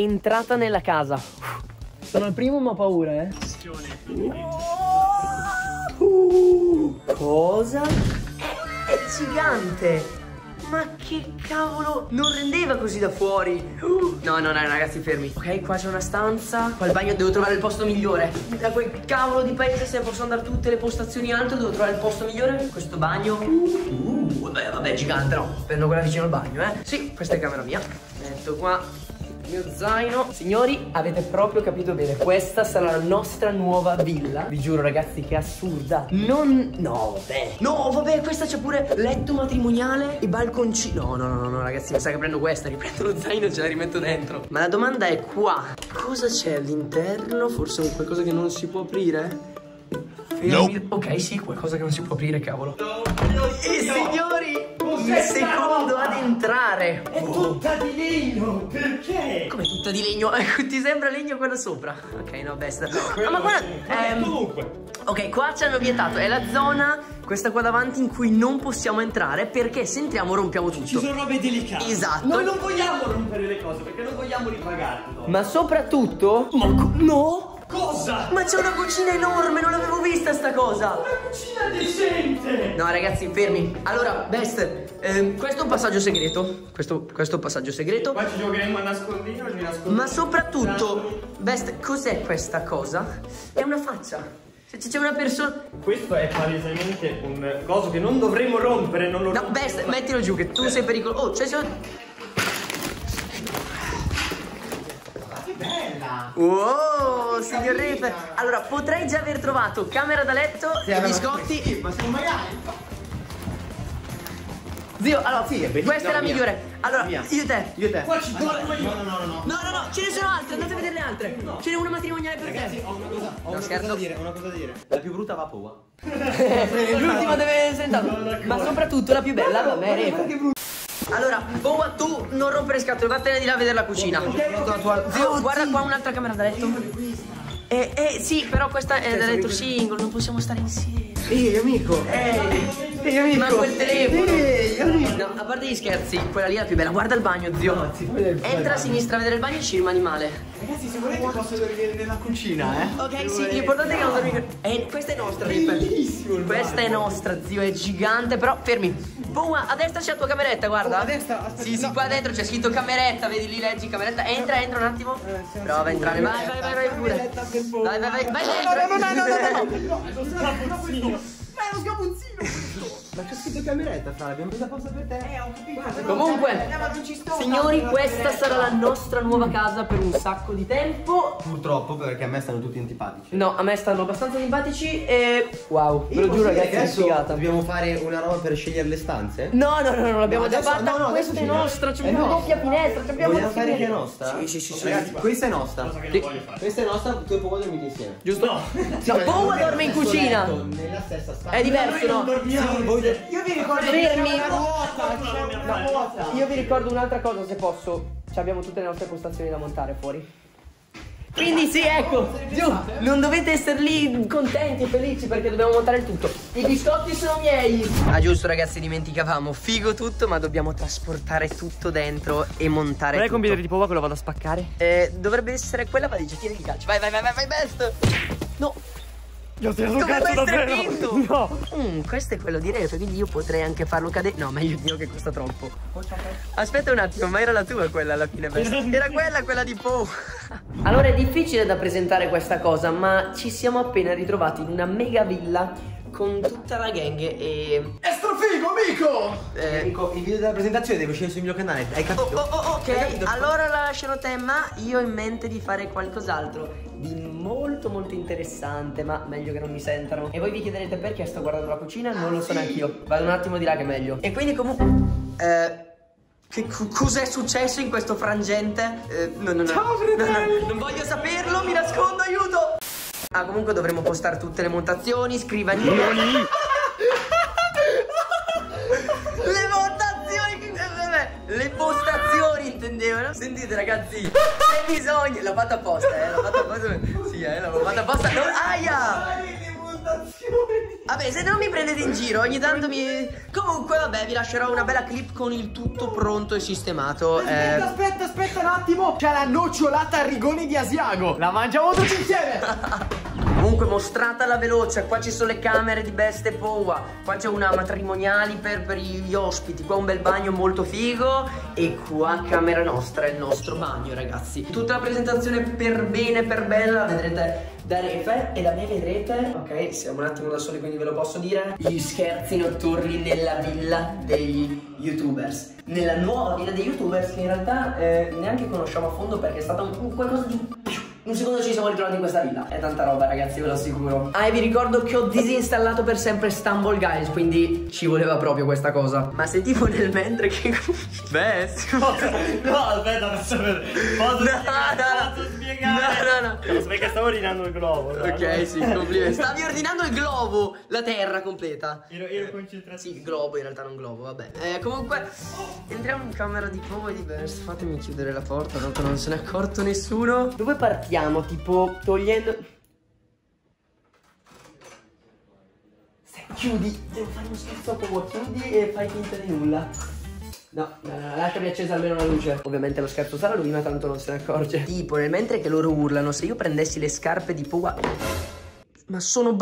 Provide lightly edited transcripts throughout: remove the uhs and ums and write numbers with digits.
è entrata nella casa. Sono il primo ma ho paura, eh. Cosa? È gigante! Ma che cavolo! Non rendeva così da fuori! No, no, no, ragazzi, fermi. Ok, qua c'è una stanza. Qua al bagno devo trovare il posto migliore. Da quel cavolo di paese, se posso andare tutte le postazioni alto, devo trovare il posto migliore. Questo bagno. Vabbè, vabbè, gigante, no. Prendo quella vicino al bagno, eh. Sì, questa è camera mia. Metto qua il mio zaino. Signori, avete proprio capito bene. Questa sarà la nostra nuova villa. Vi giuro, ragazzi, che è assurda. Non... No, vabbè. No, vabbè, questa c'è pure letto matrimoniale e balconcino. No, no, no, no, ragazzi, mi sa che prendo questa. Riprendo lo zaino e ce la rimetto dentro. Ma la domanda è qua. Cosa c'è all'interno? Forse un qualcosa che non si può aprire? No. Ok, sì, qualcosa che non si può aprire, cavolo. No, signori! Un secondo ad entrare. È tutta di legno. Perché? Come tutta di legno? Ti sembra legno quello sopra? Ok, no, besta. Ah, ma guarda, ok, qua ci hanno vietato. È la zona, questa qua davanti, in cui non possiamo entrare, perché se entriamo rompiamo tutto. Ci sono robe delicate. Esatto. Noi non vogliamo rompere le cose, perché non vogliamo ripagarlo. Ma soprattutto... Ma no! Cosa? Ma c'è una cucina enorme, non l'avevo vista sta cosa! Una cucina decente! No, ragazzi, fermi. Allora, Best, questo è un passaggio segreto. Questo è un passaggio segreto. Qua ci giocheremo a nascondino e ci nascondiamo. Ma soprattutto, Best, cos'è questa cosa? È una faccia. C'è una persona. Questo è palesemente un coso che non dovremmo rompere, non lo. No, Best, mettilo giù, che tu sei pericoloso. Oh, c'è solo. Bella! Wow, signorina! Allora, potrei già aver trovato camera da letto, sì, e biscotti. Sì, ma sono magari. Zio, allora, sì, questa no, è la migliore. Allora, mia. Io e te. Io e te. Qua ci dormo io. No, no, no, no. No, no, no, ce ne sono altre, andate a vedere le altre. No. Ce n'è una matrimoniale per ragazzi, te. Ho una cosa, ho una cosa da dire, ho una cosa da dire. La più brutta va a Poa. L'ultima deve sentare. Ma soprattutto la più bella, va bene. Allora, Boa, tu non rompere scatole, vattene di là a vedere la cucina. Zio, guarda qua un'altra camera da letto. Sì, però questa è da letto singolo, non possiamo stare insieme. Amico. Amico. Ma quel telefono. Amico. No, a parte gli scherzi, quella lì è la più bella. Guarda il bagno, zio. No, entra a sinistra a vedere il bagno e ci rimani male. Ragazzi, se volete posso dormire nella cucina, eh. Ok, sì, l'importante è che non dormi. Questa è nostra, bellissimo. Questa è nostra, zio, è gigante, però fermi. Boa, a destra c'è la tua cameretta, guarda. Oh, a destra, aspetta, sì, sì, no, qua dentro c'è scritto cameretta, vedi lì, leggi cameretta. Entra un attimo. Prova a entrare, vai, vai, vai, vai pure. Vai, vai, vai, vai dentro. No, no. Ma è uno sgabuzzino. Ma c'è scritto cameretta, Sara, abbiamo preso posto per te. Ho capito. Guarda, comunque, signori, questa sarà la nostra nuova casa per un sacco di tempo. Purtroppo, perché a me stanno tutti antipatici. No, a me stanno abbastanza antipatici e... Wow, ve lo giuro, ragazzi, è figata. Dobbiamo fare una roba per scegliere le stanze? No, no, no, l'abbiamo già fatta. No, questa è nostra, c'è una doppia finestra. Vogliamo fare che è nostra? Sì, sì, sì. Ragazzi, questa è nostra. Questa è nostra, tu e Powa dormite insieme. Giusto? No, Powa dorme in cucina. Nella stessa stanza. È diverso, no? Io vi ricordo Io vi ricordo un'altra cosa, se posso. Abbiamo tutte le nostre postazioni da montare fuori. Quindi sì, ecco, giù, non dovete essere lì contenti e felici perché dobbiamo montare il tutto. I biscotti sono miei. Ah, giusto, ragazzi, dimenticavamo. Figo tutto, ma dobbiamo trasportare tutto dentro e montare. Qual è il computer di Powa che lo vado a spaccare? Dovrebbe essere quella valigetta di calcio. Vai, vai, vai, vai, vai, Best. No. Io ti ho toccato davvero. No. Questo è quello di Reto, quindi io potrei anche farlo cadere. No, meglio Dio che costa troppo. Aspetta un attimo, ma era la tua quella alla fine. Era quella di Poe. Allora è difficile da presentare questa cosa, ma ci siamo appena ritrovati in una mega villa con tutta la gang e... È strafigo, amico! Amico, il video della presentazione deve uscire sul mio canale, hai capito? Ok, allora lascerò te, ma io ho in mente di fare qualcos'altro di molto molto interessante, ma meglio che non mi sentano. E voi vi chiederete perché sto guardando la cucina, non lo so neanche io. Vado un attimo di là che è meglio. E quindi comunque... che cos'è successo in questo frangente? No. Ciao, fratello! No, non voglio saperlo, mi nascondo, aiuto! Ah, comunque dovremo postare tutte le montazioni, scrivanie. Le montazioni, le postazioni intendevano. Sentite, ragazzi, c'è bisogno. L'ho fatta apposta, l'ho fatta apposta. Sì, l'ho fatta apposta. Aia! Vabbè, se non mi prendete in giro, ogni tanto mi... Comunque, vabbè, vi lascerò una bella clip con il tutto pronto e sistemato. Aspetta un attimo, c'è la nocciolata al rigone di Asiago. La mangiamo tutti insieme. Comunque mostrata la veloce, qua ci sono le camere di Best e Powa, qua c'è una matrimoniali per gli ospiti, qua un bel bagno molto figo e qua camera nostra, il nostro bagno ragazzi. Tutta la presentazione per bene, per bella, la vedrete da Refe e da me vedrete, ok, siamo un attimo da soli quindi ve lo posso dire, gli scherzi notturni nella villa degli youtubers, nella nuova villa dei youtubers che in realtà neanche conosciamo a fondo perché è stata un qualcosa di... Un secondo ci siamo ritrovati in questa villa. È tanta roba ragazzi, ve lo assicuro. Ah, e vi ricordo che ho disinstallato per sempre Stumble Guys, quindi ci voleva proprio questa cosa. Ma se tipo nel mentre che... Beh, si può... No, aspetta, posso spiegare. No. Perché stavo ordinando il globo. Ok, sì, complimenti. Stavi ordinando il globo, la terra completa. Ero concentrato. Sì, il globo, in realtà non globo, vabbè. Comunque, entriamo in camera di Powa e di Best. Fatemi chiudere la porta, tanto non se ne è accorto nessuno. Dove partiamo? Tipo togliendo... Stai, chiudi, devo fare uno scherzo, proprio chiudi e fai finta di nulla. No, lasciami accesa almeno la luce. Ovviamente lo scherzo sarà lui, ma tanto non se ne accorge. Tipo, nel mentre che loro urlano, se io prendessi le scarpe di Powa... Ma sono...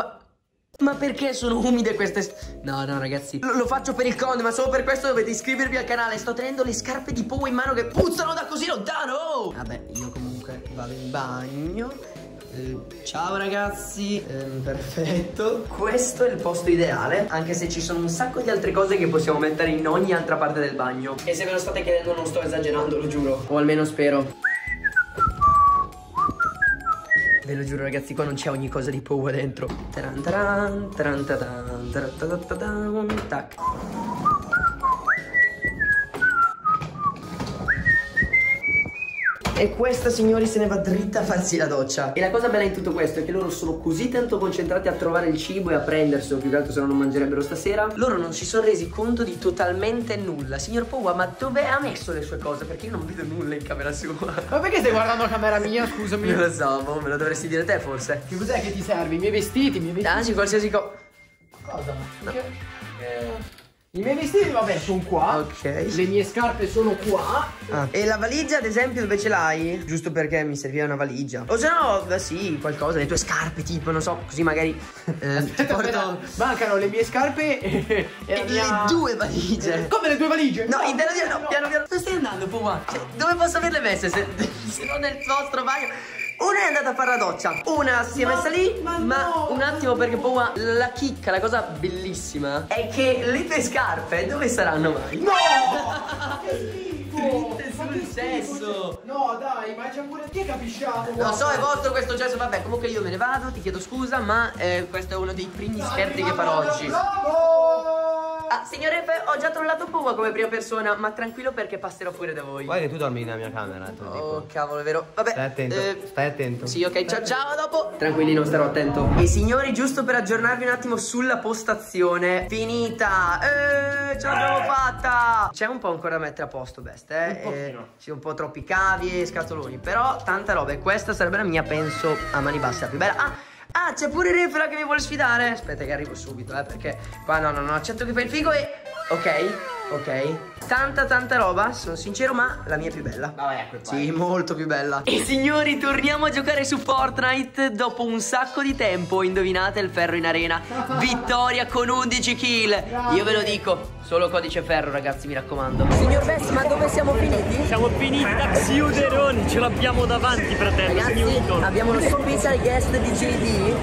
Ma perché sono umide queste... No ragazzi, lo faccio per il conte, ma solo per questo dovete iscrivervi al canale. Sto tenendo le scarpe di Powa in mano che puzzano da così lontano. Vabbè, io comunque vado in bagno. Ciao ragazzi, perfetto. Questo è il posto ideale, anche se ci sono un sacco di altre cose che possiamo mettere in ogni altra parte del bagno. E se ve lo state chiedendo non sto esagerando, lo giuro. O almeno spero. Ve lo giuro ragazzi, qua non c'è ogni cosa di Powa dentro. Taran taran, taran taran, taran taran taran, tac. E questa, signori, se ne va dritta a farsi la doccia. E la cosa bella in tutto questo è che loro sono così tanto concentrati a trovare il cibo e a prenderselo, più che altro se no non mangerebbero stasera. Loro non si sono resi conto di totalmente nulla. Signor Powa, ma dove ha messo le sue cose? Perché io non vedo nulla in camera sua. Ma perché stai guardando la camera mia? Scusami. Non lo so, boh, me lo dovresti dire te forse. Che cos'è che ti serve? I miei vestiti, Anzi, qualsiasi cosa. Cosa? No. I miei vestiti, vabbè, sono qua. Ok. Le mie scarpe sono qua. Ah. E la valigia, ad esempio, dove ce l'hai? Giusto perché mi serviva una valigia. O se no, sì, qualcosa, le tue scarpe, tipo, non so, così magari. Porto... Mancano le mie scarpe e mia... le due valigie. Come le due valigie? No, piano piano. Dove stai andando, Powa? Cioè, dove posso averle messe? Se non nel vostro bagno. Una è andata a fare la doccia, una si è messa lì, ma un attimo perché Powa, la chicca, la cosa bellissima è che le tue scarpe dove saranno mai? No! Triste sul cesso. No dai, ma c'è pure chi è capisciato. Lo so, è vostro questo cesso, vabbè, comunque io me ne vado, ti chiedo scusa, ma questo è uno dei primi scherzi che farò oggi. Ah, signore, ho già trollato Powa come prima persona, ma tranquillo perché passerò pure da voi. Guarda che tu dormi nella mia camera. Oh, cavolo, è vero. Vabbè. Stai attento. Sì, ok, ciao, dopo. Tranquillino, starò attento. E signori, giusto per aggiornarvi un attimo sulla postazione. Finita. Ce l'abbiamo fatta. C'è un po' ancora da mettere a posto, Best, sì, un po' troppi cavi e scatoloni. Però tanta roba. E questa sarebbe la mia, penso, a mani basse, la più bella. Ah, c'è pure Refe che mi vuole sfidare. Aspetta che arrivo subito, perché qua no, accetto che fai il figo e... Ok. Tanta roba, sono sincero, ma la mia è più bella. Vabbè, ecco qua. Sì, molto più bella. E signori, torniamo a giocare su Fortnite dopo un sacco di tempo. Indovinate il Ferro in arena. Vittoria con 11 kill. Io ve lo dico, solo codice Ferro, ragazzi, mi raccomando. Signor Best, ma dove siamo finiti? Siamo finiti da Xiuderoni, ce l'abbiamo davanti, fratello. Ragazzi, abbiamo uno special guest di JD.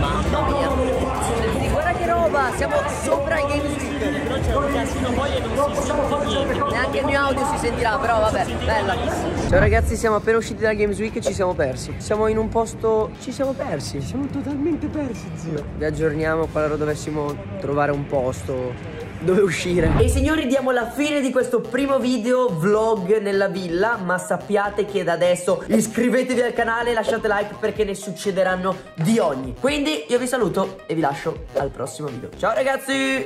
Mamma mia, guarda che roba, siamo sopra i Games Week. Però c'è un casino poi e non si sente niente. Neanche il mio audio si sentirà, però vabbè, bella. Ciao ragazzi, siamo appena usciti da Games Week e ci siamo persi. Siamo in un posto... Ci siamo persi. Ci siamo totalmente persi, zio. Vi aggiorniamo qualora dovessimo trovare un posto dove uscire. E signori, diamo la fine di questo primo video vlog nella villa, ma sappiate che da adesso iscrivetevi al canale e lasciate like perché ne succederanno di ogni. Quindi io vi saluto e vi lascio al prossimo video. Ciao ragazzi!